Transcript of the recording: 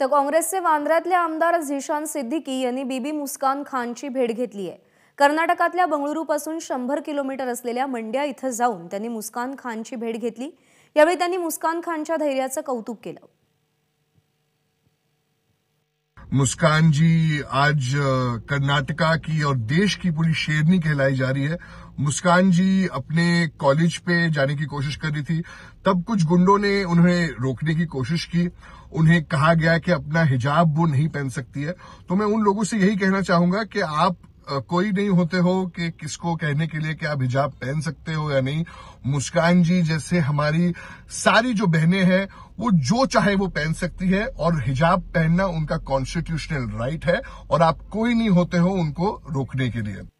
तर काँग्रेसचे वांद्र्यातले आमदार झिशान सिद्दीकी यांनी बीबी मुस्कान खानची भेट घेतली आहे। कर्नाटकातल्या बंगळुरूपासून 100 किलोमीटर असलेल्या मंड्या इथं जाऊन त्यांनी मुस्कान खानची भेट घेतली। यावेळी त्यांनी मुस्कान खानच्या धैर्याचं कौतुक केलं। मुस्कान जी आज कर्नाटका की और देश की पूरी शेरनी कहलाई जा रही है। मुस्कान जी अपने कॉलेज पे जाने की कोशिश कर रही थी, तब कुछ गुंडों ने उन्हें रोकने की कोशिश की। उन्हें कहा गया कि अपना हिजाब वो नहीं पहन सकती है। तो मैं उन लोगों से यही कहना चाहूंगा कि आप कोई नहीं होते हो कि किसको कहने के लिए कि आप हिजाब पहन सकते हो या नहीं। मुस्कान जी जैसे हमारी सारी जो बहनें हैं वो जो चाहे वो पहन सकती है और हिजाब पहनना उनका कॉन्स्टिट्यूशनल राइट है और आप कोई नहीं होते हो उनको रोकने के लिए।